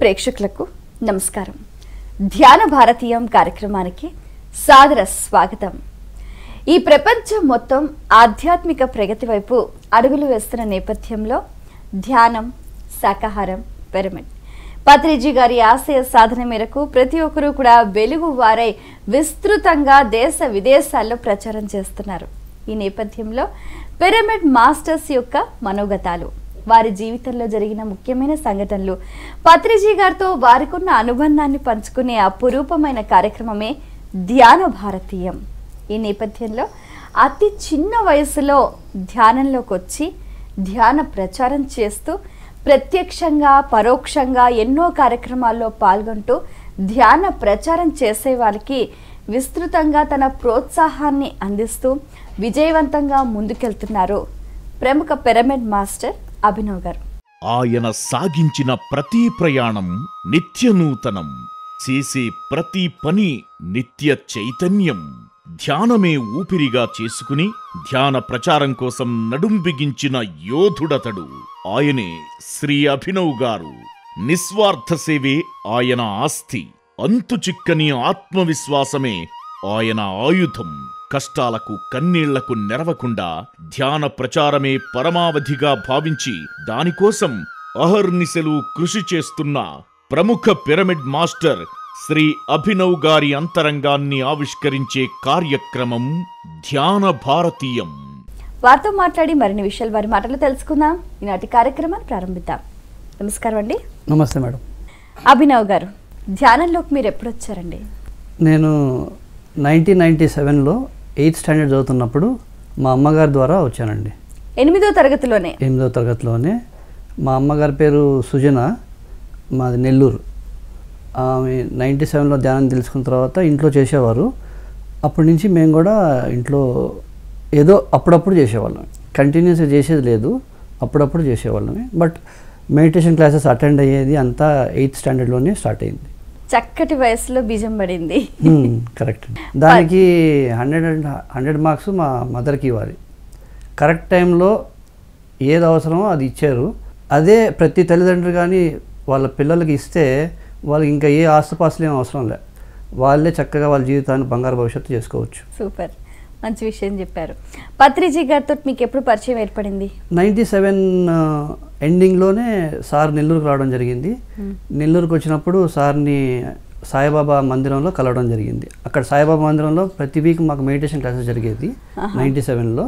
ప్రేక్షకులకు నమస్కారం ధ్యాన భారతీయం కార్యక్రమానికి సాదర స్వాగతం ఈ ప్రపంచం మొత్తం ఆధ్యాత్మిక ప్రగతి వైపు అడుగులు వేస్తున్న నేపథ్యంలో ధ్యానం శాకాహారం పిరమిడ్ పత్రిజీ గారి ఆశయ సాధన మేరకు ప్రతి ఒక్కరూ కూడా వెలుగు వారై విస్తృతంగా దేశ విదేశాల్లో ప్రచారం చేస్తున్నారు ఈ నేపథ్యంలో పిరమిడ్ మాస్టర్స్ యొక్క మనోగతాలు వారి జీవితంలో జరిగిన ముఖ్యమైన సంఘటనలు పత్రిజీ గారితో వారికున్న అనుబంధాన్ని పంచుకునే అపురూపమైన కార్యక్రమమే ధ్యాన భారతీయం ఈ నేపథ్యంలో అతి చిన్న వయసులో ధ్యానంలోకి వచ్చి ధ్యాన ప్రచారం చేస్తూ ప్రత్యక్షంగా పరోక్షంగా ఎన్నో కార్యక్రమాల్లో పాల్గొంటూ ధ్యాన ప్రచారం చేసే వాళ్ళకి విస్తృతంగా తన ప్రోత్సాహాన్ని అందిస్తూ విజయవంతంగా ముందుకెళ్తున్నారు ప్రముఖ పిరమిడ్ మాస్టర్ అభినవ్ గారు ఆయన సాగించిన ప్రతి ప్రయాణం నిత్యనూతనం చేసే ప్రతి పని నిత్య చైతన్యం ధ్యానమే ఊపిరిగా చేసుకుని ధ్యాన ప్రచారం కోసం నడుం బిగించిన యోధుడతడు ఆయనే శ్రీ అభినవ్ గారు నిస్వార్థ సేవే ఆయన ఆస్తి అంతు చిక్కని ఆత్మవిశ్వాసమే ఆయన ఆయుధం కష్టాలకు కన్నీళ్లకు నెరవకుండా ధ్యాన ప్రచారమే పరమావధిగా భావించి దానికోసం అహర్నిశలు కృషి చేస్తున్న ప్రముఖ పిరమిడ్ మాస్టర్ శ్రీ అభినవ్ గారి అంతరంగాన్ని ఆవిష్కరించే కార్యక్రమం ధ్యాన భారతీయం. వారితో మాట్లాడి మరిన్ని విషయాలు వారి మాటలు తెలుసుకుందాం. ఈనాటి కార్యక్రమాన్ని ప్రారంభిద్దాం. నమస్కారం అండి. నమస్తే మేడం. అభినవ్ గారు, ధ్యానంలోకి మీరు ఎప్పుడు వచ్చారండి? నేను 1997లో 8th స్టాండర్డ్ చదువుతున్నప్పుడు మా అమ్మగారి ద్వారా వచ్చానండి. ఎనిమిదో తరగతిలోనే మా అమ్మగారి పేరు సుజన, మాది నెల్లూరు. ఆమె 97లో ధ్యానం తెలుసుకున్న తర్వాత ఇంట్లో చేసేవారు. అప్పటి నుంచి మేము కూడా ఇంట్లో ఏదో అప్పుడప్పుడు చేసేవాళ్ళం, కంటిన్యూస్గా చేసేది లేదు, అప్పుడప్పుడు చేసేవాళ్ళమే. బట్ మెడిటేషన్ క్లాసెస్ అటెండ్ అయ్యేది అంతా 8th స్టాండర్డ్లోనే స్టార్ట్ అయింది. చక్కటి వయసులో బీజం పడింది. కరెక్ట్. దానికి 100 మార్క్స్ మా మదర్కి ఇవ్వాలి. కరెక్ట్ టైంలో ఏది అవసరమో అది ఇచ్చారు. అదే ప్రతి తల్లిదండ్రులు కానీ వాళ్ళ పిల్లలకి ఇస్తే వాళ్ళకి ఇంకా ఏ ఆస్తుపాస్తులు ఏం అవసరం లేదు, వాళ్ళే చక్కగా వాళ్ళ జీవితాన్ని బంగారు భవిష్యత్తు చేసుకోవచ్చు. సూపర్, మంచి విషయం చెప్పారు. పత్రిజీ గారితో మీకు ఎప్పుడు పరిచయం ఏర్పడింది? 97 ఎండింగ్లోనే సార్ నెల్లూరుకు రావడం జరిగింది. నెల్లూరుకు వచ్చినప్పుడు సార్ని సాయిబాబా మందిరంలో కలవడం జరిగింది. అక్కడ సాయిబాబా మందిరంలో ప్రతి వీక్ మాకు మెడిటేషన్ క్లాసెస్ జరిగేది. 97లో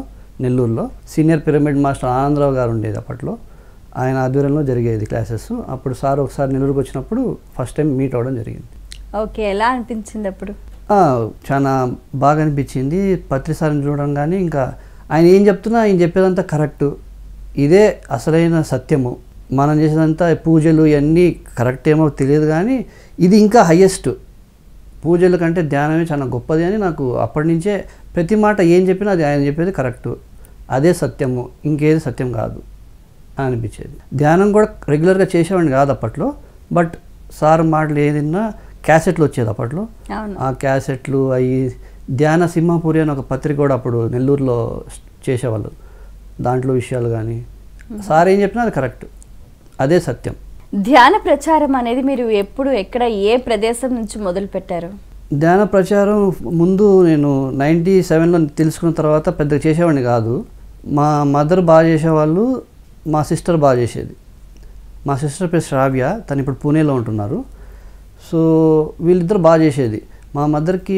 నెల్లూరులో సీనియర్ పిరమిడ్ మాస్టర్ ఆనందరావు గారు ఉండేది అప్పట్లో, ఆయన ఆధ్వర్యంలో జరిగేది క్లాసెస్. అప్పుడు సార్ ఒకసారి నెల్లూరుకు వచ్చినప్పుడు ఫస్ట్ టైం మీట్ అవ్వడం జరిగింది. ఓకే, ఎలా అనిపించింది అప్పుడు? చాలా బాగా అనిపించింది. పత్రి సార్ని చూడడం కానీ, ఇంకా ఆయన ఏం చెప్తున్నా ఆయన చెప్పేదంతా కరెక్టు, ఇదే అసలైన సత్యము. మనం చేసేదంతా పూజలు ఇవన్నీ కరెక్ట్ ఏమో తెలియదు కానీ ఇది ఇంకా హయ్యెస్ట్, పూజల కంటే ధ్యానమే చాలా గొప్పది అని నాకు అప్పటి నుంచే ప్రతి మాట ఏం చెప్పినా అది ఆయన చెప్పేది కరెక్టు, అదే సత్యము, ఇంకేది సత్యం కాదు అని అనిపించేది. ధ్యానం కూడా రెగ్యులర్గా చేసేవాడిని కాదు అప్పట్లో, బట్ సార్ మాటలు ఏదన్నా క్యాసెట్లు వచ్చేది అప్పట్లో, ఆ క్యాసెట్లు అవి ధ్యాన సింహపురి అని ఒక పత్రిక కూడా అప్పుడు నెల్లూరులో చేసేవాళ్ళు, దాంట్లో విషయాలు కానీ సార్ ఏం చెప్పినా అది కరెక్ట్, అదే సత్యం. ధ్యాన ప్రచారం అనేది మీరు ఎప్పుడు ఎక్కడ ఏ ప్రదేశం నుంచి మొదలు పెట్టారు? ధ్యాన ప్రచారం ముందు నేను 97లో తెలుసుకున్న తర్వాత పెద్దగా చేసేవాడిని కాదు. మా మదర్ బాగా చేసేవాళ్ళు, మా సిస్టర్ బాగా చేసేది. మా సిస్టర్ పేరు శ్రావ్య, తను ఇప్పుడు పూణేలో ఉంటున్నారు. సో వీళ్ళిద్దరు బాగా చేసేది. మా మదర్కి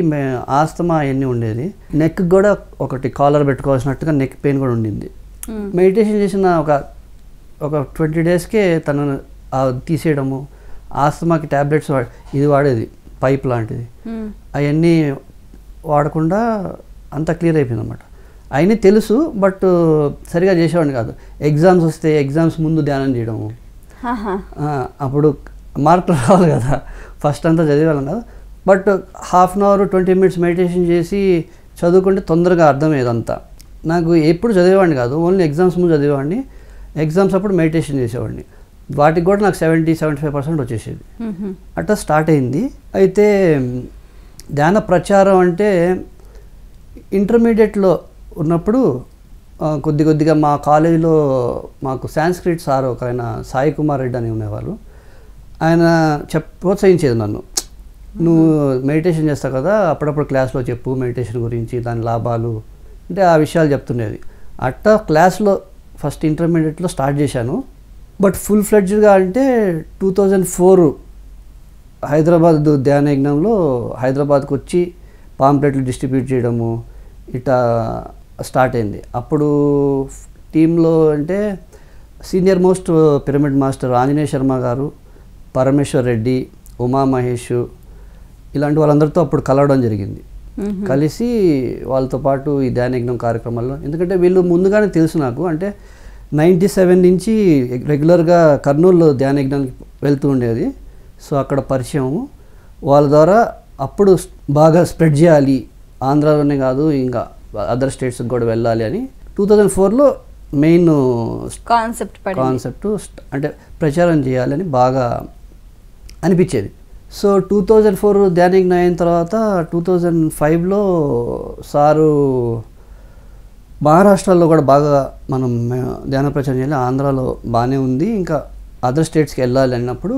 ఆస్తమా అవన్నీ ఉండేది, నెక్ కూడా ఒకటి కాలర్ పెట్టుకోవాల్సినట్టుగా నెక్ పెయిన్ కూడా ఉండింది. మెడిటేషన్ చేసిన ఒక 20 డేస్కే తనను తీసేయడము, ఆస్తమాకి ట్యాబ్లెట్స్ ఇది వాడేది పైప్ లాంటిది, అవన్నీ వాడకుండా అంతా క్లియర్ అయిపోయింది అన్నమాట. అవన్నీ తెలుసు బట్ సరిగా చేసేవాడిని కాదు. ఎగ్జామ్స్ వస్తే ఎగ్జామ్స్ ముందు ధ్యానం చేయడము, అప్పుడు మార్కులు రావాలి కదా, ఫస్ట్ అంతా చదివేవాళ్ళం కదా, బట్ ½ అవర్ 20 మినిట్స్ మెడిటేషన్ చేసి చదువుకుంటే తొందరగా అర్థమయ్యేదంతా. నాకు ఎప్పుడు చదివేవాడిని కాదు, ఓన్లీ ఎగ్జామ్స్ ముందు చదివేవాడిని, ఎగ్జామ్స్ అప్పుడు మెడిటేషన్ చేసేవాడిని. వాటికి కూడా నాకు 70-75% వచ్చేసేది. అట్లా స్టార్ట్ అయింది. అయితే ధ్యాన ప్రచారం అంటే ఇంటర్మీడియట్లో ఉన్నప్పుడు కొద్దిగా మా కాలేజీలో మాకు సాంస్క్రిట్ సార్ ఒకరైన సాయి కుమార్ రెడ్డి అని ఉండేవాళ్ళు, ఆయన ప్రోత్సహించేది నన్ను, నువ్వు మెడిటేషన్ చేస్తావు కదా అప్పుడప్పుడు క్లాస్లో చెప్పు మెడిటేషన్ గురించి దాని లాభాలు అంటే ఆ విషయాలు చెప్తుండేది. అట్ట క్లాస్లో ఫస్ట్ ఇంటర్మీడియట్లో స్టార్ట్ చేశాను. బట్ ఫుల్ ఫ్లెడ్జ్డ్గా అంటే 2004 హైదరాబాద్ ధ్యాన యజ్ఞంలో హైదరాబాద్కి వచ్చి పాంప్లెట్లు డిస్ట్రిబ్యూట్ చేయడము ఇట్లా స్టార్ట్ అయింది. అప్పుడు టీంలో అంటే senior most pyramid master Anjaneya Sharma గారు, పరమేశ్వర్ రెడ్డి, ఉమా మహేష్ ఇలాంటి వాళ్ళందరితో అప్పుడు కలవడం జరిగింది. కలిసి వాళ్ళతో పాటు ఈ ధ్యానయజ్ఞం కార్యక్రమాల్లో, ఎందుకంటే వీళ్ళు ముందుగానే తెలుసు నాకు, అంటే 97 నుంచి రెగ్యులర్గా కర్నూలులో ధ్యానయజ్ఞానికి వెళ్తూ ఉండేది. సో అక్కడ పరిచయము, వాళ్ళ ద్వారా అప్పుడు బాగా స్ప్రెడ్ చేయాలి ఆంధ్రాలోనే కాదు ఇంకా అదర్ స్టేట్స్కి కూడా వెళ్ళాలి అని 2004లో మెయిన్ కాన్సెప్ట్ అంటే ప్రచారం చేయాలని బాగా అనిపించేది. సో 2004 ధ్యానయజ్ఞం అయిన తర్వాత 2005లో సారు మహారాష్ట్రలో కూడా బాగా మనం ధ్యాన ప్రచారం చేయాలి, ఆంధ్రాలో బాగానే ఉంది ఇంకా అదర్ స్టేట్స్కి వెళ్ళాలి అన్నప్పుడు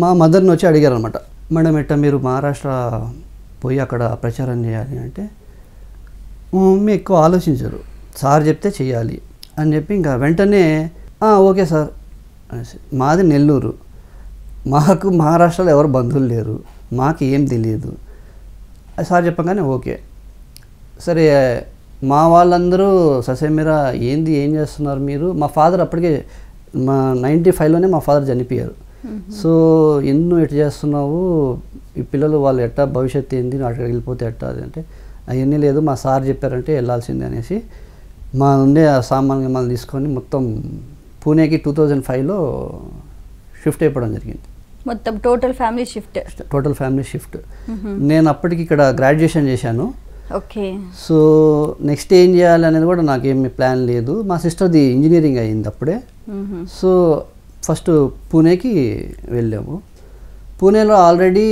మా మదర్ని వచ్చి అడిగారు అనమాట, మేడం ఎట్ట మీరు మహారాష్ట్ర పోయి అక్కడ ప్రచారం చేయాలి అంటే, మా మమ్మీ ఎక్కువ ఆలోచించరు సార్ చెప్తే చేయాలి అని చెప్పి ఇంకా వెంటనే ఓకే సార్ అనేసి, మాది నెల్లూరు, మాకు మహారాష్ట్రలో ఎవరు బంధువులు లేరు, మాకు ఏం తెలియదు సార్ చెప్పగానే ఓకే. సరే మా వాళ్ళందరూ ససేమిరా ఏంది ఏం చేస్తున్నారు మీరు, మా ఫాదర్ అప్పటికే మా 95లోనే మా ఫాదర్ చనిపోయారు. సో ఎన్నో ఎట్లా చేస్తున్నావు ఈ పిల్లలు వాళ్ళు ఎట్టా భవిష్యత్తు ఏంది అక్కడికి వెళ్ళిపోతే ఎట్టా అది అంటే, అవన్నీ లేదు మా సార్ చెప్పారంటే వెళ్ళాల్సిందే అనేసి మా ఉండే ఆ సామాన్లు మనం తీసుకొని మొత్తం పూణేకి 2005లో షిఫ్ట్ అయిపోవడం జరిగింది. మొత్తం టోటల్ ఫ్యామిలీ షిఫ్ట్. నేను అప్పటికి ఇక్కడ గ్రాడ్యుయేషన్ చేశాను. ఓకే. సో నెక్స్ట్ ఏం చేయాలి అనేది కూడా నాకేమి ప్లాన్ లేదు. మా సిస్టర్ది ఇంజనీరింగ్ అయ్యింది అప్పుడే. సో ఫస్ట్ పూణేకి వెళ్ళాము. పూణేలో ఆల్రెడీ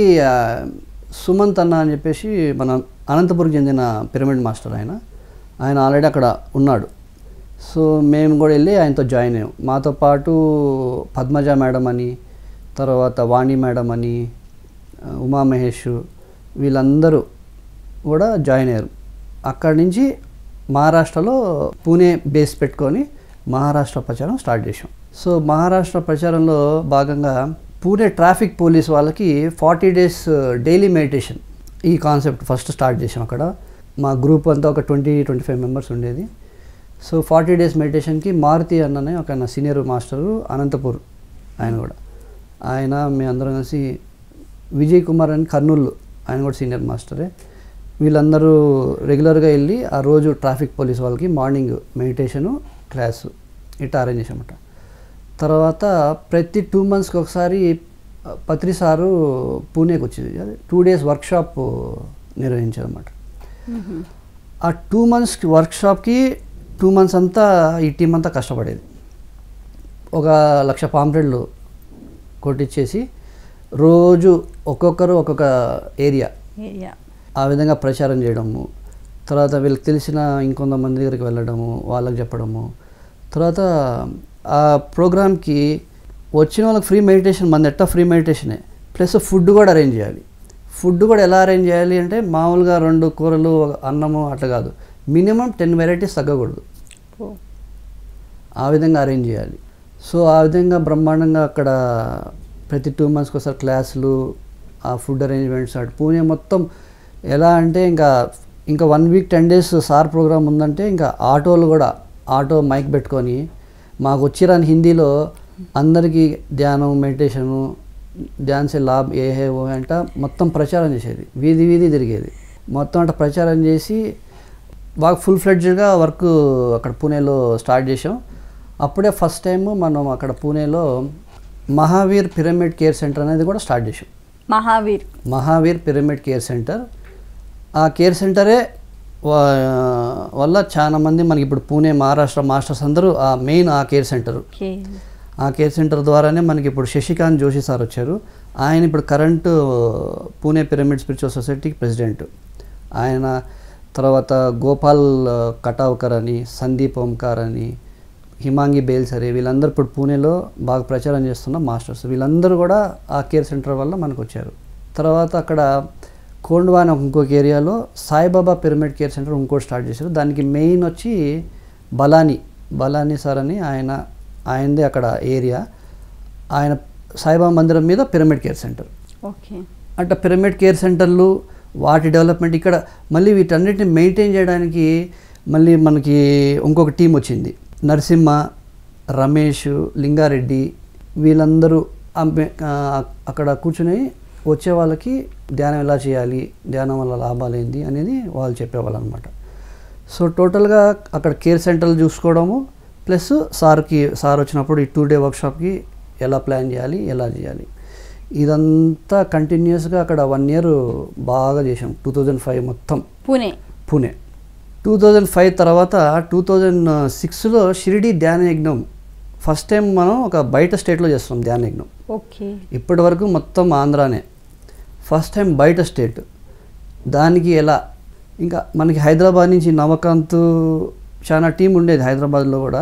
సుమంత్ అన్న అని చెప్పేసి మన అనంతపురం చెందిన పిరమిడ్ మాస్టర్ ఆయన ఆల్రెడీ అక్కడ ఉన్నాడు. సో మేము కూడా వెళ్ళి ఆయనతో జాయిన్ అయ్యాం. మాతో పాటు పద్మజ మేడం అని, తర్వాత వాణి మేడం అని, ఉమా మహేష్ వీళ్ళందరూ కూడా జాయిన్ అయ్యారు. అక్కడి నుంచి మహారాష్ట్రలో పూణే బేస్ పెట్టుకొని మహారాష్ట్ర ప్రచారం స్టార్ట్ చేసాం. సో మహారాష్ట్ర ప్రచారంలో భాగంగా పూణే ట్రాఫిక్ పోలీస్ వాళ్ళకి 40 days డైలీ మెడిటేషన్ ఈ కాన్సెప్ట్ ఫస్ట్ స్టార్ట్ చేసాం. అక్కడ మా గ్రూప్ అంతా ఒక 20-25 మెంబర్స్ ఉండేది. సో 40 days మెడిటేషన్కి మారుతి అన్ననే ఒక సీనియర్ మాస్టరు అనంతపూర్ ఆయన కూడా, ఆయన మీ అందరం కలిసి విజయ్ కుమార్ అని కర్నూలు ఆయన కూడా సీనియర్ మాస్టరే, వీళ్ళందరూ రెగ్యులర్గా వెళ్ళి ఆ రోజు ట్రాఫిక్ పోలీస్ వాళ్ళకి మార్నింగ్ మెడిటేషను క్లాసు ఇట్లా అరేంజ్ చేసామట. తర్వాత ప్రతి 2 monthsకి ఒకసారి పత్రి సారు పూణేకి వచ్చేది, అదే 2 days వర్క్షాప్ నిర్వహించారన్నమాట. ఆ 2 months వర్క్షాప్కి 2 months అంతా ఈ టీం అంతా కష్టపడేది. ఒక 100,000 పాంప్లెట్లు కొట్టించేసి రోజు ఒక్కొక్కరు ఒక్కొక్క ఏరియా ఆ విధంగా ప్రచారం చేయడము, తర్వాత వీళ్ళకి తెలిసిన ఇంకొంతమంది దగ్గరికి వెళ్ళడము వాళ్ళకి చెప్పడము, తర్వాత ఆ ప్రోగ్రామ్కి వచ్చిన వాళ్ళకి ఫ్రీ మెడిటేషన్ మన ఎట్టా ఫ్రీ మెడిటేషనే ప్లస్ ఫుడ్ కూడా అరేంజ్ చేయాలి. ఫుడ్ కూడా ఎలా అరేంజ్ చేయాలి అంటే మామూలుగా 2 కూరలు అన్నము అట్లా కాదు, మినిమం 10 varieties తగ్గకూడదు, ఆ విధంగా అరేంజ్ చేయాలి. సో ఆ విధంగా బ్రహ్మాండంగా అక్కడ ప్రతి 2 monthsకి ఒకసారి క్లాసులు, ఆ ఫుడ్ అరేంజ్మెంట్స్, అటు పూణే మొత్తం ఎలా అంటే ఇంకా 1 week 10 days సార్ ప్రోగ్రామ్ ఉందంటే ఇంకా ఆటోలు కూడా ఆటో మైక్ పెట్టుకొని మాకు వచ్చిరాని హిందీలో అందరికీ ధ్యానం మెడిటేషను ధ్యాన్సే లాభ్ ఏ హే ఓ అంట మొత్తం ప్రచారం చేసేది, వీధి వీధి తిరిగేది మొత్తం అంట ప్రచారం చేసి బాగా ఫుల్ ఫ్లెడ్జ్డ్గా వర్క్ అక్కడ పూణేలో స్టార్ట్ చేసాం. అప్పుడే ఫస్ట్ టైం మనం అక్కడ పూణేలో మహావీర్ పిరమిడ్ కేర్ సెంటర్ అనేది కూడా స్టార్ట్ చేసాం. మహావీర్ పిరమిడ్ కేర్ సెంటర్, ఆ కేర్ సెంటరే వల్ల చాలామంది మనకి ఇప్పుడు పూణే మహారాష్ట్ర మాస్టర్స్ అందరూ ఆ మెయిన్ ఆ కేర్ సెంటర్ ద్వారానే మనకి ఇప్పుడు శశికాంత్ జోషి సార్ వచ్చారు. ఆయన ఇప్పుడు కరెంటు పూణే పిరమిడ్ స్పిరిచువల్ సొసైటీకి ప్రెసిడెంట్ ఆయన, తర్వాత గోపాల్ కటావ్కర్ అని, సందీప్ ఓంకార్ అని, హిమాంగి బేల్స్ అరే వీళ్ళందరూ ఇప్పుడు పూణేలో బాగా ప్రచారం చేస్తున్న మాస్టర్స్ వీళ్ళందరూ కూడా ఆ కేర్ సెంటర్ వల్ల మనకు వచ్చారు. తర్వాత అక్కడ కోండ్వా అని ఇంకొక ఏరియాలో సాయిబాబా పిరమిడ్ కేర్ సెంటర్ ఇంకోటి స్టార్ట్ చేశారు. దానికి మెయిన్ వచ్చి బలాని సార్ అని ఆయనదే అక్కడ ఏరియా. ఆయన సాయిబాబా మందిరం మీద పిరమిడ్ కేర్ సెంటర్. ఓకే, అంటే పిరమిడ్ కేర్ సెంటర్లు వాటి డెవలప్మెంట్ ఇక్కడ మళ్ళీ వీటన్నిటిని మెయింటైన్ చేయడానికి మళ్ళీ మనకి ఇంకొక టీం వచ్చింది. నరసింహ, రమేష్, లింగారెడ్డి వీళ్ళందరూ అక్కడ కూర్చుని వచ్చే వాళ్ళకి ధ్యానం ఎలా చేయాలి, ధ్యానం వల్ల లాభాలు ఏంటి అనేది వాళ్ళు చెప్పేవాళ్ళు అనమాట. సో టోటల్గా అక్కడ కేర్ సెంటర్లు చూసుకోవడము ప్లస్ సార్ వచ్చినప్పుడు ఈ 2-day వర్క్షాప్కి ఎలా ప్లాన్ చేయాలి, ఎలా చేయాలి, ఇదంతా కంటిన్యూస్గా అక్కడ 1 year బాగా చేసాం. 2005 మొత్తం పూణే 2005 తర్వాత 2006లో షిరిడి ధ్యాన యజ్ఞం ఫస్ట్ టైం మనం ఒక బయట స్టేట్లో చేస్తున్నాం ధ్యాన యజ్ఞం. ఓకే, ఇప్పటి వరకు మొత్తం ఆంధ్రానే, ఫస్ట్ టైం బయట స్టేట్. దానికి ఎలా ఇంకా మనకి హైదరాబాద్ నుంచి నవకాంత్ చాలా టీం ఉండేది హైదరాబాద్లో కూడా.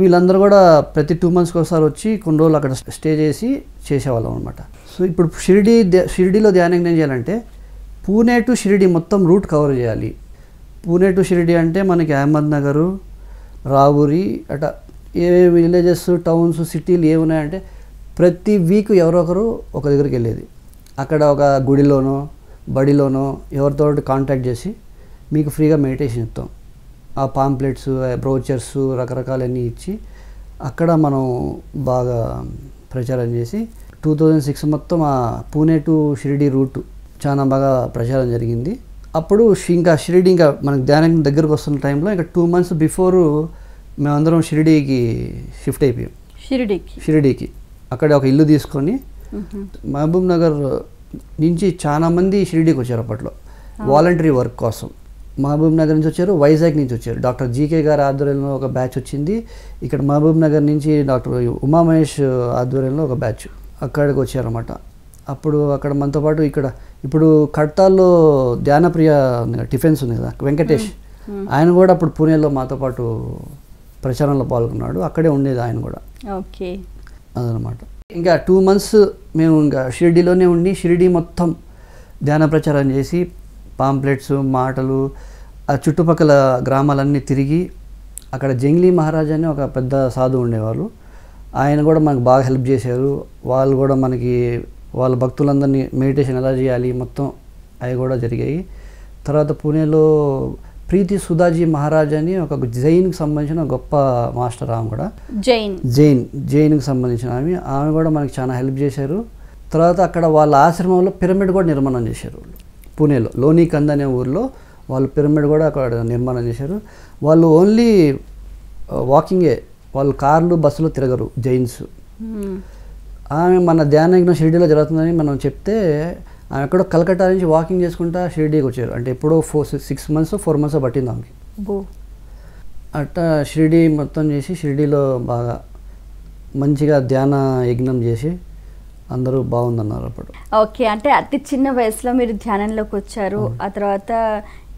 వీళ్ళందరూ కూడా ప్రతి 2 months ఒకసారి వచ్చి కొన్ని రోజులు అక్కడ స్టే చేసి చేసేవాళ్ళం అనమాట. సో ఇప్పుడు షిరిడీలో ధ్యాన యజ్ఞం చేయాలంటే పూణే టు షిరిడి మొత్తం రూట్ కవర్ చేయాలి. పూణే టు షిరిడి అంటే మనకి అహ్మద్నగరు, రావురి, అట ఏ విలేజెస్, టౌన్స్, సిటీలు ఏ ఉన్నాయంటే ప్రతి వీక్ ఎవరొకరు ఒక దగ్గరికి వెళ్ళేది. అక్కడ ఒక గుడిలోనో బడిలోనో ఎవరితో కాంటాక్ట్ చేసి మీకు ఫ్రీగా మెడిటేషన్ ఇస్తాం. ఆ పాంప్లెట్స్, బ్రోచర్స్ రకరకాలన్నీ ఇచ్చి అక్కడ మనం బాగా ప్రచారం చేసి 2006 మొత్తం ఆ పూణే టు షిరిడి రూట్ చాలా బాగా ప్రచారం జరిగింది. అప్పుడు ఇంకా షిరిడి ఇంకా మనకు ధ్యానం దగ్గరకు వస్తున్న టైంలో ఇంకా 2 months బిఫోరు మేమందరం షిరిడీకి షిఫ్ట్ అయిపోయాం. షిరిడీకి అక్కడ ఒక ఇల్లు తీసుకొని మహబూబ్ నగర్ నుంచి చాలామంది షిరిడీకి వచ్చారు అప్పట్లో వాలంటరీ వర్క్ కోసం. మహబూబ్ నగర్ నుంచి వచ్చారు, వైజాగ్ నుంచి వచ్చారు. డాక్టర్ జీకే గారి ఆధ్వర్యంలో ఒక బ్యాచ్ వచ్చింది. ఇక్కడ మహబూబ్ నగర్ నుంచి డాక్టర్ ఉమామహేష్ ఆధ్వర్యంలో ఒక బ్యాచ్ అక్కడికి వచ్చారన్నమాట. అప్పుడు అక్కడ మనతో పాటు ఇక్కడ ఇప్పుడు కడతాల్లో ధ్యానప్రియ టిఫిన్స్ ఉంది కదా వెంకటేష్, ఆయన కూడా అప్పుడు పూణేలో మాతో పాటు ప్రచారంలో పాల్గొన్నాడు. అక్కడే ఉండేది ఆయన కూడా. ఓకే, అదనమాట. ఇంకా 2 months మేము ఇంకా షిరిడీలోనే ఉండి షిరిడీ మొత్తం ధ్యాన ప్రచారం చేసి పాంప్లెట్స్, మాటలు, ఆ చుట్టుపక్కల గ్రామాలన్నీ తిరిగి అక్కడ జంగ్లీ మహారాజ్ అని ఒక పెద్ద సాధువు ఉండేవాళ్ళు. ఆయన కూడా మనకు బాగా హెల్ప్ చేశారు. వాళ్ళు కూడా మనకి వాళ్ళ భక్తులందరినీ మెడిటేషన్ ఎలా చేయాలి మొత్తం అవి కూడా జరిగాయి. తర్వాత పూణేలో ప్రీతి సుధాజీ మహారాజ్ అని ఒక జైన్కి సంబంధించిన గొప్ప మాస్టర్, ఆమె కూడా జైన్కి సంబంధించిన ఆమె కూడా మనకి చాలా హెల్ప్ చేశారు. తర్వాత అక్కడ వాళ్ళ ఆశ్రమంలో పిరమిడ్ కూడా నిర్మాణం చేశారు. పూణేలో లోనీకంద్ అనే ఊరిలో వాళ్ళు పిరమిడ్ కూడా అక్కడ నిర్మాణం చేశారు. వాళ్ళు ఓన్లీ వాకింగే, వాళ్ళు కార్లు బస్సులో తిరగరు జైన్స్. ఆమె మన ధ్యానయజ్ఞం షిరిడీలో జరుగుతుందని మనం చెప్తే ఆమె ఎక్కడో కలకట్టా నుంచి వాకింగ్ చేసుకుంటా షిరిడీకి వచ్చారు. అంటే ఎప్పుడో 6 months 4 months పట్టింది ఆమెకి. అట్లా షిరిడీ మొత్తం చేసి షిరిడీలో బాగా మంచిగా ధ్యాన యజ్ఞం చేసి అందరూ బాగుందన్నారు అప్పుడు. ఓకే, అంటే అతి చిన్న వయసులో మీరు ధ్యానంలోకి వచ్చారు. ఆ తర్వాత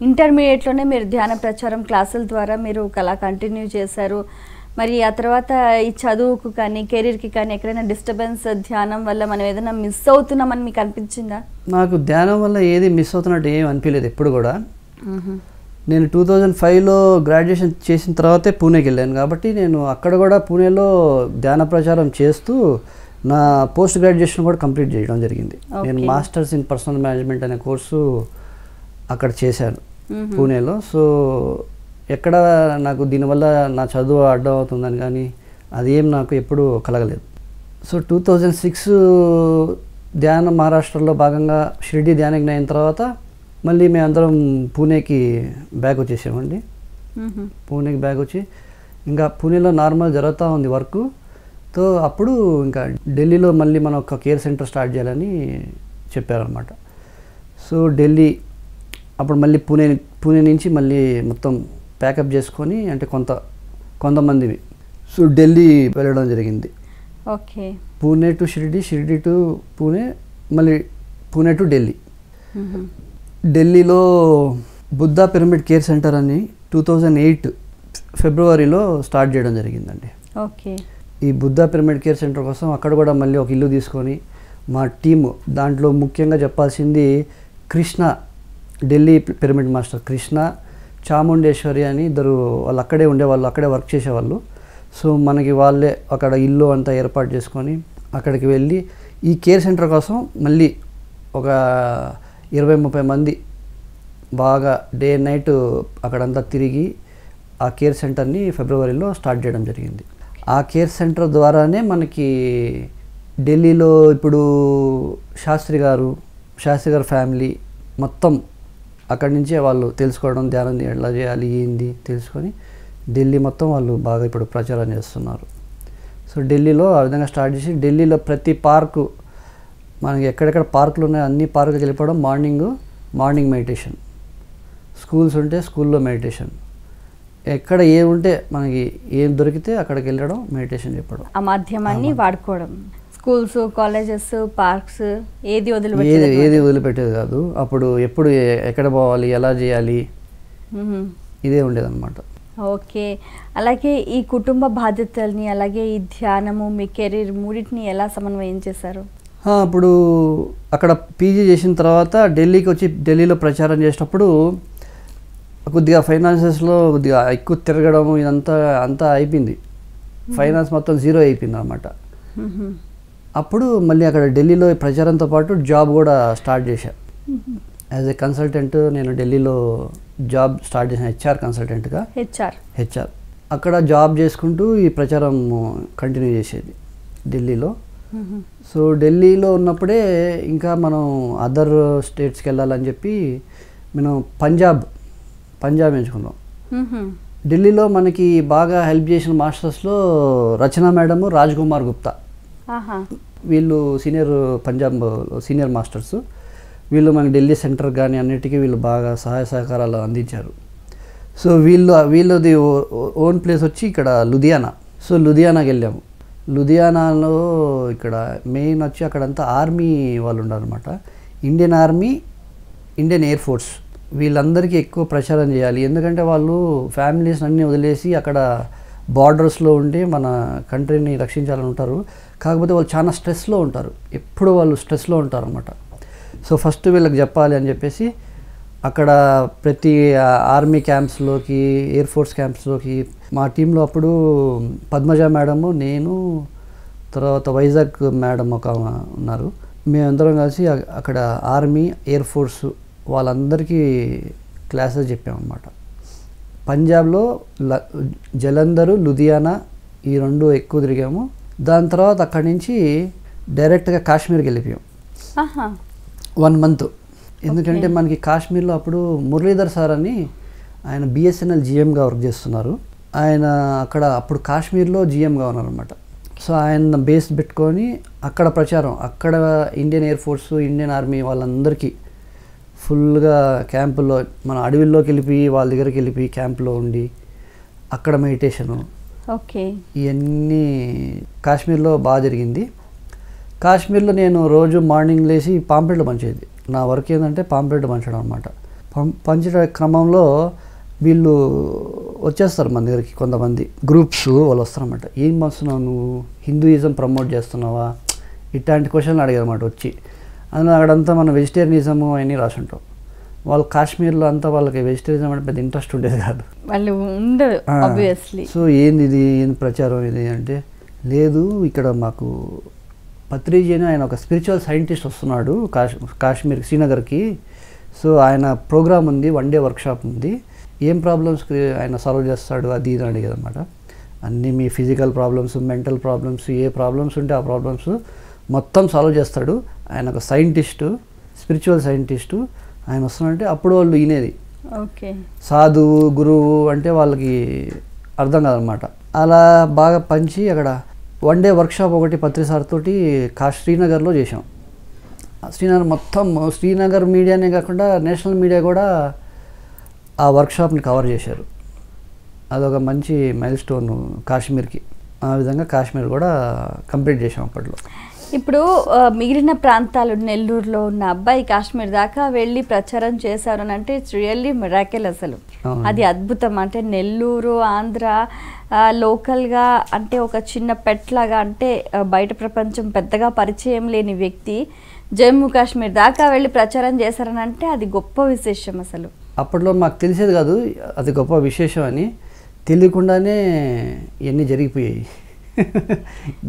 ఇంటర్మీడియట్లోనే మీరు ధ్యాన ప్రచారం క్లాసుల ద్వారా మీరు అలా కంటిన్యూ చేశారు. మరి ఆ తర్వాత ఈ చదువుకు కానీ కెరీర్కి కానీ ఎక్కడైనా డిస్టర్బెన్స్ ధ్యానం వల్ల మనం ఏదైనా మిస్ అవుతున్నామని మీకు అనిపించిందా? నాకు ధ్యానం వల్ల ఏది మిస్ అవుతున్నట్టు ఏమి అనిపించలేదు ఎప్పుడు కూడా. నేను 2005లో గ్రాడ్యుయేషన్ చేసిన తర్వాతే పూణేకి వెళ్ళాను కాబట్టి నేను అక్కడ కూడా పూణేలో ధ్యాన ప్రచారం చేస్తూ నా పోస్ట్ గ్రాడ్యుయేషన్ కూడా కంప్లీట్ చేయడం జరిగింది. నేను మాస్టర్స్ ఇన్ పర్సనల్ మేనేజ్మెంట్ అనే కోర్సు అక్కడ చేశాను పూణేలో. సో ఎక్కడ నాకు దీనివల్ల నా చదువు అడ్డం అవుతుందని కానీ అదేం నాకు ఎప్పుడూ కలగలేదు. సో 2006 ధ్యాన మహారాష్ట్రలో భాగంగా షిరిడి ధ్యాన యజ్ఞం అయిన తర్వాత మళ్ళీ మేమందరం పూణేకి బ్యాక్ వచ్చేసామండి. పూణేకి బ్యాక్ వచ్చి ఇంకా పూణేలో నార్మల్ జరుగుతూ ఉంది వర్క్. సో అప్పుడు ఇంకా ఢిల్లీలో మళ్ళీ మనం ఒక కేర్ సెంటర్ స్టార్ట్ చేయాలని చెప్పారనమాట. సో ఢిల్లీ అప్పుడు మళ్ళీ పూణే నుంచి మళ్ళీ మొత్తం ప్యాకప్ చేసుకొని అంటే కొంతమందివి సో ఢిల్లీ వెళ్ళడం జరిగింది. Okay, Pune to Shirdi, Shirdi to Pune, మళ్ళీ పూణే టు ఢిల్లీ. ఢిల్లీలో బుద్ధా పిరమిడ్ కేర్ సెంటర్ అని 2008 ఫిబ్రవరిలో స్టార్ట్ చేయడం జరిగిందండి. ఓకే ఈ బుద్ధ పిరమిడ్ కేర్ సెంటర్ కోసం అక్కడ కూడా మళ్ళీ ఒక ఇల్లు తీసుకొని మా టీమ్ దాంట్లో ముఖ్యంగా చెప్పాల్సింది కృష్ణ ఢిల్లీ పిరమిడ్ మాస్టర్ కృష్ణ చాముండేశ్వరి అని ఇద్దరు వాళ్ళు అక్కడే ఉండేవాళ్ళు అక్కడే వర్క్ చేసేవాళ్ళు. సో మనకి వాళ్ళే అక్కడ ఇల్లు అంతా ఏర్పాటు చేసుకొని అక్కడికి వెళ్ళి ఈ కేర్ సెంటర్ కోసం మళ్ళీ ఒక 20-30 మంది బాగా డే నైట్ అక్కడంతా తిరిగి ఆ కేర్ సెంటర్ని ఫిబ్రవరిలో స్టార్ట్ చేయడం జరిగింది. ఆ కేర్ సెంటర్ ద్వారానే మనకి ఢిల్లీలో ఇప్పుడు శాస్త్రి గారు ఫ్యామిలీ మొత్తం అక్కడి నుంచే వాళ్ళు తెలుసుకోవడం ధ్యానం ఎలా చేయాలి ఏంది తెలుసుకొని ఢిల్లీ మొత్తం వాళ్ళు బాగా ఇప్పుడు ప్రచారం చేస్తున్నారు. సో ఢిల్లీలో ఆ విధంగా స్టార్ట్ చేసి ఢిల్లీలో ప్రతి పార్కు మనకి ఎక్కడెక్కడ పార్కులు ఉన్నాయో అన్ని పార్కులకు వెళ్ళిపోవడం మార్నింగ్ మెడిటేషన్, స్కూల్స్ ఉంటే స్కూల్లో మెడిటేషన్, ఎక్కడ ఏ ఉంటే మనకి ఏం దొరికితే అక్కడికి వెళ్ళడం మెడిటేషన్ చెప్పడం ఆ మాధ్యమాన్ని వాడుకోవడం. స్కూల్స్ కాలేజెస్ పార్క్స్ ఏది వదిలిపెట్టేది కాదు. అప్పుడు ఎప్పుడు ఎక్కడ పోవాలి ఎలా చేయాలి ఇదే ఉండేదన్నమాట. ఓకే అలాగే ఈ కుటుంబ బాధ్యతల్ని అలాగే ఈ ధ్యానము మీ కెరీర్ మూడింటిని ఎలా సమన్వయం చేశారు? అప్పుడు అక్కడ పీజీ చేసిన తర్వాత ఢిల్లీకి వచ్చి ఢిల్లీలో ప్రచారం చేసేటప్పుడు కొద్దిగా ఫైనాన్సెస్లో కొద్దిగా ఎక్కువ తిరగడము ఇదంతా అంతా అయిపోయింది. ఫైనాన్స్ మొత్తం జీరో అయిపోయింది అనమాట. అప్పుడు మళ్ళీ అక్కడ ఢిల్లీలో ప్రచారంతో పాటు జాబ్ కూడా స్టార్ట్ చేశాను. యాజ్ ఏ కన్సల్టెంట్ నేను ఢిల్లీలో జాబ్ స్టార్ట్ చేశాను హెచ్ఆర్ కన్సల్టెంట్గా. హెచ్ఆర్ అక్కడ జాబ్ చేసుకుంటూ ఈ ప్రచారం కంటిన్యూ చేసేది ఢిల్లీలో. సో ఢిల్లీలో ఉన్నప్పుడే ఇంకా మనం అదర్ స్టేట్స్కి వెళ్ళాలని చెప్పి మనం పంజాబ్ ఎంచుకున్నాం. ఢిల్లీలో మనకి బాగా హెల్ప్ చేసిన మాస్టర్స్లో రచన మేడము రాజ్కుమార్ గుప్తా వీళ్ళు పంజాబ్లో సీనియర్ మాస్టర్స్. వీళ్ళు మనకి ఢిల్లీ సెంటర్ కానీ అన్నిటికీ వీళ్ళు బాగా సహాయ సహకారాలు అందించారు. సో వీళ్ళది ఓన్ ప్లేస్ వచ్చి ఇక్కడ లుధియానా. సో లుధియానాకి వెళ్ళాము. లుధియానాలో ఇక్కడ మెయిన్ వచ్చి అక్కడంతా ఆర్మీ వాళ్ళు ఉన్నారన్నమాట. Indian army Indian air force వీళ్ళందరికీ ఎక్కువ ప్రచారం చేయాలి. ఎందుకంటే వాళ్ళు ఫ్యామిలీస్ అన్నీ వదిలేసి అక్కడ బార్డర్స్లో ఉండి మన కంట్రీని రక్షించాలని ఉంటారు. కాకపోతే వాళ్ళు చాలా స్ట్రెస్లో ఉంటారు, ఎప్పుడు వాళ్ళు స్ట్రెస్లో ఉంటారు అన్నమాట. సో ఫస్ట్ వీళ్ళకి చెప్పాలి అని చెప్పేసి అక్కడ ప్రతి ఆర్మీ క్యాంప్స్లోకి ఎయిర్ ఫోర్స్ క్యాంప్స్లోకి మా టీంలో అప్పుడు పద్మజ మేడము నేను తర్వాత వైజాగ్ మేడం ఒక ఉన్నారు. మేమందరం కలిసి అక్కడ ఆర్మీ ఎయిర్ ఫోర్స్ వాళ్ళందరికీ క్లాసెస్ చెప్పామన్నమాట. పంజాబ్లో జలంధరు లుధియానా ఈ రెండు ఎక్కువ తిరిగాము. దాని తర్వాత అక్కడి నుంచి డైరెక్ట్గా కాశ్మీర్కి వెళ్ళిపోయాం 1 month. ఎందుకంటే మనకి కాశ్మీర్లో అప్పుడు మురళీధర్ సార్ అని ఆయన బిఎస్ఎన్ఎల్ జిఎంగా వర్క్ చేస్తున్నారు. ఆయన అక్కడ అప్పుడు కాశ్మీర్లో జిఎంగా ఉన్నారనమాట. సో ఆయన బేస్ పెట్టుకొని అక్కడ ప్రచారం అక్కడ Indian air force Indian army వాళ్ళందరికీ ఫుల్గా క్యాంపుల్లో మన అడవిల్లోకి వెళ్ళిపోయి వాళ్ళ దగ్గరికి వెళ్ళిపోయి క్యాంప్లో ఉండి అక్కడ మెడిటేషను ఇవన్నీ కాశ్మీర్లో బాగా జరిగింది. కాశ్మీర్లో నేను రోజు మార్నింగ్ లేచి పాంప్లెట్లు పంచేది. నా వర్క్ ఏంటంటే పాంప్లెట్లు పంచడం అనమాట. పంచే క్రమంలో వీళ్ళు వచ్చేస్తారు మన దగ్గరికి కొంతమంది గ్రూప్స్ వాళ్ళు వస్తారన్నమాట. ఏం పంచుతున్నావు నువ్వు, హిందూయిజం ప్రమోట్ చేస్తున్నావా, ఇట్లాంటి క్వశ్చన్లు అడిగారన్నమాట వచ్చి. అందులో అక్కడంతా మనం వెజిటేరియనిజము అవన్నీ రాసి ఉంటాం. వాళ్ళు కాశ్మీర్లో అంతా వాళ్ళకి వెజిటేరియనిజం అంటే పెద్ద ఇంట్రెస్ట్ ఉండేది కాదు, వాళ్ళు ఉండదు ఆబ్వియస్లీ. సో ఏంది ఇది ఏం ప్రచారం ఇది అంటే, లేదు ఇక్కడ మాకు పత్రిజీ అని ఆయన ఒక స్పిరిచువల్ సైంటిస్ట్ వస్తున్నాడు కాశ్మీర్ శ్రీనగర్కి. సో ఆయన ప్రోగ్రామ్ ఉంది 1 day వర్క్షాప్ ఉంది, ఏం ప్రాబ్లమ్స్ ఆయన సాల్వ్ చేస్తాడు అది ఇది అడిగేది అనమాట. అన్నీ మీ ఫిజికల్ ప్రాబ్లమ్స్ మెంటల్ ప్రాబ్లమ్స్ ఏ ప్రాబ్లమ్స్ ఉంటే ఆ ప్రాబ్లమ్స్ మొత్తం సాల్వ్ చేస్తాడు. ఆయన ఒక సైంటిస్టు స్పిరిచువల్ సైంటిస్టు ఆయన వస్తున్నాడంటే అప్పుడు వాళ్ళు వినేది. సాధువు గురువు అంటే వాళ్ళకి అర్థం కాదనమాట. అలా బాగా పంచి అక్కడ 1 day వర్క్షాప్ ఒకటి పత్రిసార్ తోటి శ్రీనగర్లో చేసాం. శ్రీనగర్ మొత్తం శ్రీనగర్ మీడియానే కాకుండా నేషనల్ మీడియా కూడా ఆ వర్క్షాప్ని కవర్ చేశారు. అదొక మంచి మైల్ స్టోన్ కాశ్మీర్కి. ఆ విధంగా కాశ్మీర్ కూడా కంప్లీట్ చేసాం అప్పట్లో. ఇప్పుడు మిగిలిన ప్రాంతాలు నెల్లూరులో ఉన్న అబ్బాయి కాశ్మీర్ దాకా వెళ్ళి ప్రచారం చేశారు అంటే ఇట్స్ రియల్లీ మిరాకిల్ అసలు అది అద్భుతం అంటే నెల్లూరు ఆంధ్ర లోకల్ గా అంటే ఒక చిన్న పెట్లగా అంటే బయట ప్రపంచం పెద్దగా పరిచయం లేని వ్యక్తి జమ్మూ కాశ్మీర్ దాకా వెళ్ళి ప్రచారం చేశారంటే అది గొప్ప విశేషం అసలు అప్పటిలో నాకు తెలిసేది కాదు అది గొప్ప విశేషం అని తెలియకుండానే ఇన్ని జరిగిపోయాయి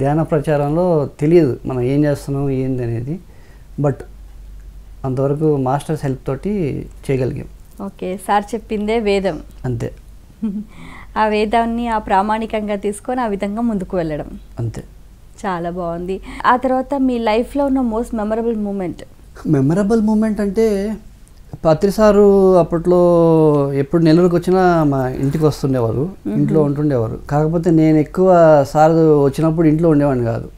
ధ్యాన ప్రచారంలో తెలియదు మనం ఏం చేస్తున్నాం ఏంది అనేది బట్ అంతవరకు మాస్టర్స్ హెల్ప్ తోటి చేయగలిగాం ఓకే సార్ చెప్పిందే వేదం అంతే ఆ వేదాన్ని ఆ ప్రామాణికంగా తీసుకొని ఆ విధంగా ముందుకు వెళ్ళడం అంతే చాలా బాగుంది ఆ తర్వాత మీ లైఫ్ లో ఉన్న మోస్ట్ మెమరబుల్ మూమెంట్ అంటే పాత్రిసారు అప్పట్లో ఎప్పుడు నెల్లూరుకి వచ్చినా మా ఇంటికి వస్తుండేవారు ఇంట్లో ఉంటుండేవారు కాకపోతే నేను ఎక్కువ సార్ వచ్చినప్పుడు ఇంట్లో ఉండేవాడిని కాదు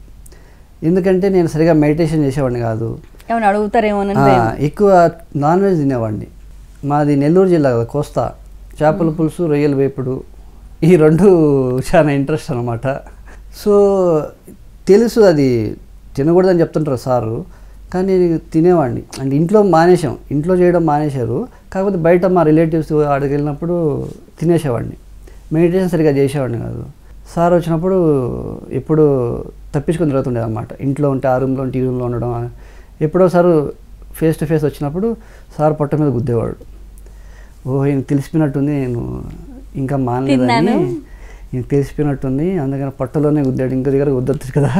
ఎందుకంటే నేను సరిగా మెడిటేషన్ చేసేవాడిని కాదు ఏమని అడుగుతారేమోనని ఎక్కువ నాన్ వెజ్ తినేవాడిని మాది నెల్లూరు జిల్లా కదా కోస్తా చేపల పులుసు రొయ్యల వేపుడు ఈ రెండు చాలా ఇంట్రెస్ట్ అనమాట సో తెలుసు అది తినకూడదని చెప్తుంటారు సారు కానీ తినేవాడిని అంటే ఇంట్లో మానేశాం ఇంట్లో చేయడం మానేశారు కాకపోతే బయట మా రిలేటివ్స్ ఆడికి వెళ్ళినప్పుడు తినేసేవాడిని మెడిటేషన్ సరిగా చేసేవాడిని కాదు సార్ వచ్చినప్పుడు ఎప్పుడు తప్పించుకుని తిరుగుతుండేది అనమాట ఇంట్లో ఉంటే ఆ రూమ్లో ఉంటే ఈ రూమ్లో ఉండడం ఎప్పుడో సార్ ఫేస్ టు ఫేస్ వచ్చినప్పుడు సార్ పొట్ట మీద గుద్దేవాడు ఓహో ఈయన తెలిసిపోయినట్టుంది నేను ఇంకా మానలేదని ఈయన తెలిసిపోయినట్టుంది అందుకని పొట్టలోనే గుద్దాడు ఇంకో దగ్గర గుద్దొచ్చు కదా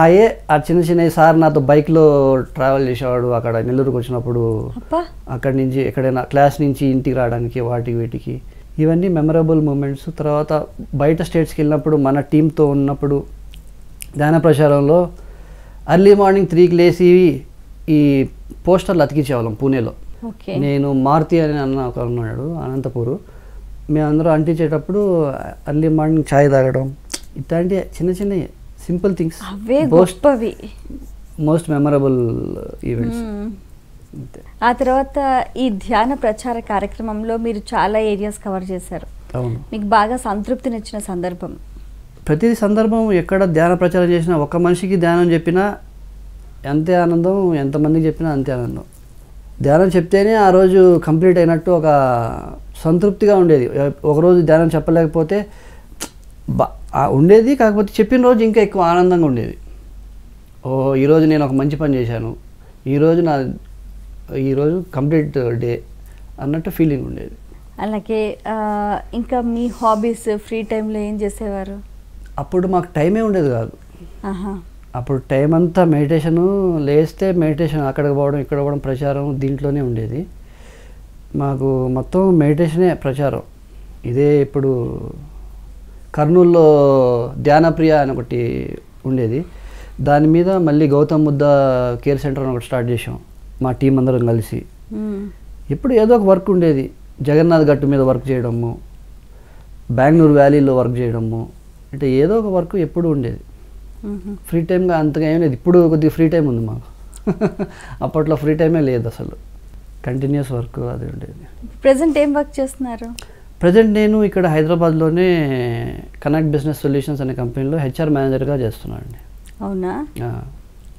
ఆయే ఆ చిన్న చిన్న సార్ నాతో బైక్లో ట్రావెల్ చేసేవాడు అక్కడ నెల్లూరుకి వచ్చినప్పుడు అక్కడి నుంచి ఎక్కడైనా క్లాస్ నుంచి ఇంటికి రావడానికి వాటికి వీటికి ఇవన్నీ మెమరబుల్ మూమెంట్స్ తర్వాత బయట స్టేట్స్కి వెళ్ళినప్పుడు మన టీంతో ఉన్నప్పుడు ధ్యాన ప్రచారంలో అర్లీ మార్నింగ్ 3కి లేచి ఈ పోస్టర్లు అతికించేవాళ్ళం పూణేలో నేను మారుతి అని అన్న ఒక ఉన్నాడు అనంతపూరు మేమందరూ అంటించేటప్పుడు అర్లీ మార్నింగ్ ఛాయ్ తాగడం ఇట్లాంటి చిన్న చిన్న సింపుల్ థింగ్స్ అవే గొప్పవి మోస్ట్ మెమరబుల్ ఈవెంట్స్ ఆ తర్వాత ఈ ధ్యాన ప్రచార కార్యక్రమంలో మీరు చాలా ఏరియాస్ కవర్ చేశారు అవును మీకు బాగా సంతృప్తినిచ్చిన సందర్భం ప్రతి సందర్భం ఎక్కడ ధ్యాన ప్రచారం చేసినా ఒక మనిషికి ధ్యానం చెప్పినా అంతే ఆనందం ఎంతమందికి చెప్పినా అంతే ఆనందం ధ్యానం చెప్తేనే ఆ రోజు కంప్లీట్ అయినట్టు ఒక సంతృప్తిగా ఉండేది ఒకరోజు ధ్యానం చెప్పలేకపోతే ఉండేది కాకపోతే చెప్పిన రోజు ఇంకా ఎక్కువ ఆనందంగా ఉండేది ఓ ఈరోజు నేను ఒక మంచి పని చేశాను ఈరోజు ఈరోజు కంప్లీట్ డే అన్నట్టు ఫీలింగ్ ఉండేది అలాగే ఇంకా మీ హాబీస్ ఫ్రీ టైంలో ఏం చేసేవారు అప్పుడు మాకు టైమే ఉండేది కాదు అప్పుడు టైం అంతా మెడిటేషను లేస్తే మెడిటేషన్ అక్కడికి పోవడం ఇక్కడ పోవడం ప్రచారం దీంట్లోనే ఉండేది మాకు మొత్తం మెడిటేషనే ప్రచారం ఇదే ఇప్పుడు కర్నూలులో ధ్యానప్రియ అని ఒకటి ఉండేది దాని మీద మళ్ళీ గౌతమ్ బుద్ధ కేర్ సెంటర్ అని ఒకటి స్టార్ట్ చేసాం మా టీం అందరం కలిసి ఇప్పుడు ఏదో ఒక వర్క్ ఉండేది జగన్నాథ్ గట్టు మీద వర్క్ చేయడము బెంగళూరు వ్యాలీలో వర్క్ చేయడము అంటే ఏదో ఒక వర్క్ ఎప్పుడు ఉండేది ఫ్రీ టైంగా అంతగా ఏం లేదు ఇప్పుడు కొద్దిగా ఫ్రీ టైం ఉంది మాకు అప్పట్లో ఫ్రీ టైమే లేదు అసలు కంటిన్యూస్ వర్క్ అది ఉండేది ప్రెజెంట్ ఏం వర్క్ చేస్తున్నారు ప్రజెంట్ నేను ఇక్కడ హైదరాబాద్లోనే కనెక్ట్ బిజినెస్ సొల్యూషన్స్ అనే కంపెనీలో హెచ్ఆర్ మేనేజర్గా చేస్తున్నాను అండి అవునా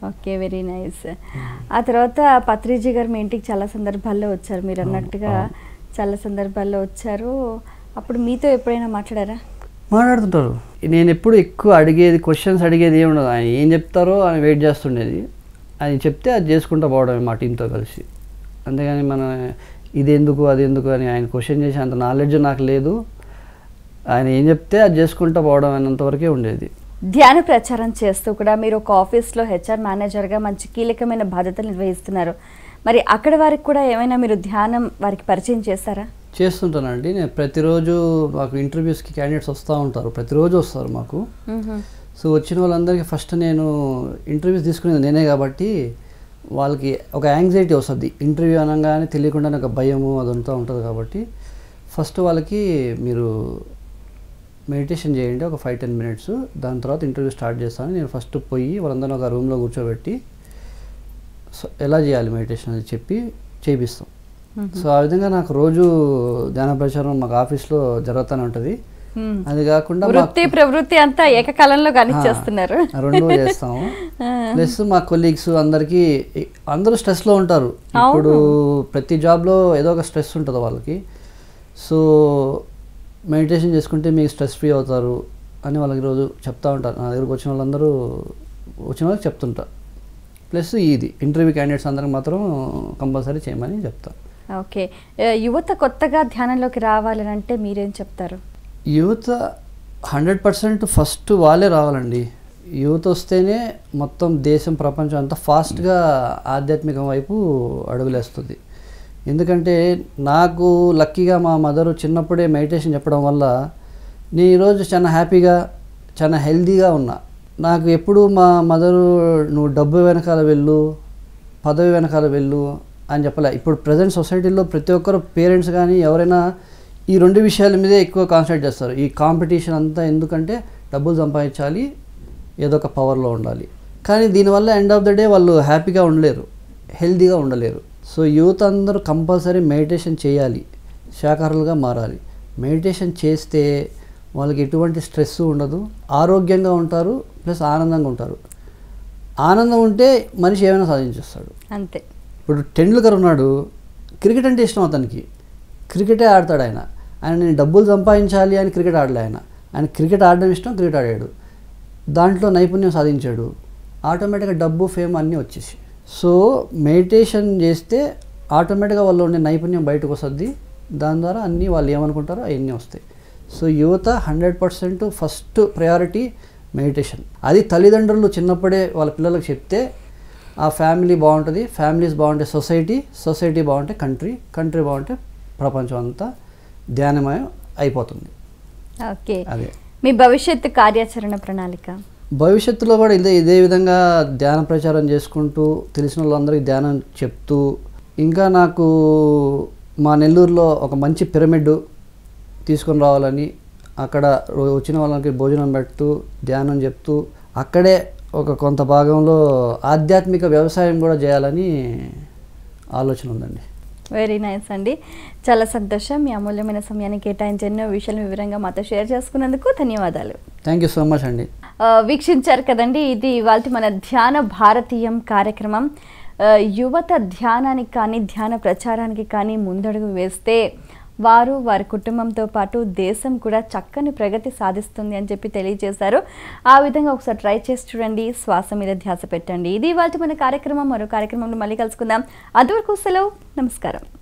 ఓకే వెరీ నైస్ ఆ తర్వాత పత్రిజీ గారు మీ ఇంటికి చాలా సందర్భాల్లో వచ్చారు మీరు అన్నట్టుగా చాలా సందర్భాల్లో వచ్చారు అప్పుడు మీతో ఎప్పుడైనా మాట్లాడారా మాట్లాడుతుంటారు నేను ఎప్పుడు ఎక్కువ అడిగేది క్వశ్చన్స్ అడిగేది ఏమి ఉండదు ఆయన ఏం చెప్తారో ఆయన వెయిట్ చేస్తుండేది ఆయన చెప్తే అది చేసుకుంటూ పోవడమే మా టీంతో కలిసి అంతేగాని మనం ఇదెందుకు అదెందుకు అని ఆయన క్వశ్చన్ చేసి అంత నాలెడ్జ్ నాకు లేదు ఆయన ఏం చెప్తే అది చేసుకుంటూ పోవడం అన్నంతవరకే ఉండేది ధ్యాన ప్రచారం చేస్తూ కూడా మీరు ఒక ఆఫీస్లో హెచ్ఆర్ మేనేజర్గా మంచి కీలకమైన బాధ్యతలు నిర్వహిస్తున్నారు మరి అక్కడ వారికి కూడా ఏమైనా మీరు ధ్యానం వారికి పరిచయం చేస్తారా చేస్తుంటానండి నేను ప్రతిరోజు మాకు ఇంటర్వ్యూస్కి క్యాండిడేట్స్ వస్తూ ఉంటారు ప్రతిరోజు వస్తారు మాకు సో వచ్చిన వాళ్ళందరికీ ఫస్ట్ నేను ఇంటర్వ్యూస్ తీసుకునేది నేనే కాబట్టి వాళ్ళకి ఒక యాంగ్జైటీ వస్తుంది ఇంటర్వ్యూ అనగానే తెలియకుండానే ఒక భయము అదంతా ఉంటుంది కాబట్టి ఫస్ట్ వాళ్ళకి మీరు మెడిటేషన్ చేయండి ఒక 5-10 minutes దాని తర్వాత ఇంటర్వ్యూ స్టార్ట్ చేస్తాను నేను ఫస్ట్ పోయి వాళ్ళందరూ ఒక రూమ్లో కూర్చోబెట్టి సో ఎలా చేయాలి మెడిటేషన్ అని చెప్పి చేపిస్తాం సో ఆ విధంగా నాకు రోజు ధ్యాన ప్రచారం మాకు ఆఫీస్లో జరుగుతూనే ఉంటుంది వృత్తి ప్రవృత్తి అంతా ఏకకాలంలో గనిచేస్తున్నారు రెండు చేస్తాం ప్లస్ మా కొలీగ్స్ అందరికి అందరూ స్ట్రెస్ లో ఉంటారు ఇప్పుడు ప్రతి జాబ్ లో ఏదో ఒక స్ట్రెస్ ఉంటది వాళ్ళకి సో మెడిటేషన్ చేసుకుంటే మీకు స్ట్రెస్ ఫ్రీ అవుతారు అని వాళ్ళకి రోజు చెప్తా ఉంటారు నా దగ్గరికి వచ్చిన వాళ్ళందరూ వచ్చిన వాళ్ళకి చెప్తుంటా ప్లస్ ఇది ఇంటర్వ్యూ క్యాండిడేట్స్ అందరికి మాత్రం కంపల్సరీ చేయమని చెప్తా ఓకే యువత కొత్తగా ధ్యానంలోకి రావాలని అంటే మీరు ఏం చెప్తారు యూత్ 100% ఫస్ట్ వాళ్ళే రావాలండి యూత్ వస్తేనే మొత్తం దేశం ప్రపంచం అంతా ఫాస్ట్ గా ఆధ్యాత్మికం వైపు అడుగులేస్తుంది ఎందుకంటే నాకు లక్కీగా మా మదర్ చిన్నప్పుడే మెడిటేషన్ చెప్పడం వల్ల నేను ఈ రోజు చాలా హ్యాపీగా చాలా హెల్తీగా ఉన్నా నాకు ఎప్పుడు మా మదర్ నువ్వు డబ్బు వెనకాల వెళ్ళు పదవి వెనకాల వెళ్ళు అని చెప్పలే ఇప్పుడు ప్రెజెంట్ సొసైటీలో ప్రతి ఒక్కరు పేరెంట్స్ కానీ ఎవరైనా ఈ రెండు విషయాల మీద ఎక్కువ కాన్సంట్రేట్ చేస్తారు ఈ కాంపిటీషన్ అంతా ఎందుకంటే డబ్బులు సంపాదించాలి ఏదో ఒక పవర్ లో ఉండాలి కానీ దీని వల్ల ఎండ్ ఆఫ్ ది డే వాళ్ళు హ్యాపీగా ఉండలేరు హెల్తీగా ఉండలేరు సో యూత్ అందరూ కంపల్సరీ మెడిటేషన్ చేయాలి శాకాహారులుగా మారాలి మెడిటేషన్ చేస్తే వాళ్ళకి ఎటువంటి స్ట్రెస్ ఉండదు ఆరోగ్యంగా ఉంటారు ప్లస్ ఆనందంగా ఉంటారు ఆనందం ఉంటే మనిషి ఏమైనా సాధించేస్తాడు అంతే ఇప్పుడు టెండూల్కర్ ఉన్నాడు క్రికెట్ అంటే ఇష్టం అతనికి క్రికెటే ఆడతాడు ఆయన ఆయన నేను డబ్బులు సంపాదించాలి అని క్రికెట్ ఆడలే ఆయన ఆయన క్రికెట్ ఆడడం ఇష్టం క్రికెట్ ఆడాడు దాంట్లో నైపుణ్యం సాధించాడు ఆటోమేటిక్గా డబ్బు ఫేమ్ అన్నీ వచ్చేసి సో మెడిటేషన్ చేస్తే ఆటోమేటిక్గా వాళ్ళు ఉండే నైపుణ్యం బయటకు వస్తుంది దాని ద్వారా అన్నీ వాళ్ళు ఏమనుకుంటారో అవన్నీ వస్తాయి సో యువత 100% ఫస్ట్ ప్రయారిటీ మెడిటేషన్ అది తల్లిదండ్రులు చిన్నప్పుడే వాళ్ళ పిల్లలకు చెప్తే ఆ ఫ్యామిలీ బాగుంటుంది ఫ్యామిలీస్ బాగుంటే సొసైటీ సొసైటీ బాగుంటే కంట్రీ కంట్రీ బాగుంటే ప్రపంచం అంతా ధ్యానమయం అయిపోతుంది ఓకే అదే మీ భవిష్యత్తు కార్యాచరణ ప్రణాళిక భవిష్యత్తులో కూడా ఇదే విధంగా ధ్యాన ప్రచారం చేసుకుంటూ తెలిసిన వాళ్ళందరికీ ధ్యానం చెప్తూ ఇంకా నాకు మా నెల్లూరులో ఒక మంచి పిరమిడ్ తీసుకొని రావాలని అక్కడ వచ్చిన వాళ్ళకి భోజనం పెడుతూ ధ్యానం చెప్తూ అక్కడే ఒక కొంత భాగంలో ఆధ్యాత్మిక వ్యవసాయం కూడా చేయాలని ఆలోచన ఉందండి వెరీ నైస్ అండి చాలా సంతోషం మీ అమూల్యమైన సమయాన్ని కేటాయించి ఎన్నో విషయాలు వివరంగా మాతో షేర్ చేసుకున్నందుకు ధన్యవాదాలు థ్యాంక్ యూ సో మచ్ అండి వీక్షించారు కదండి ఇది ఇవాళ మన ధ్యాన భారతీయం కార్యక్రమం యువత ధ్యానానికి కానీ ధ్యాన ప్రచారానికి కానీ ముందడుగు వేస్తే వారు వారి కుటుంబంతో పాటు దేశం కూడా చక్కని ప్రగతి సాధిస్తుంది అని చెప్పి తెలియజేశారు ఆ విధంగా ఒకసారి ట్రై చేసి చూడండి శ్వాస మీద ధ్యాస పెట్టండి ఇది ఇవాళ మన కార్యక్రమం మరో కార్యక్రమంలో మళ్ళీ కలుసుకుందాం అంతవరకు సెలవు నమస్కారం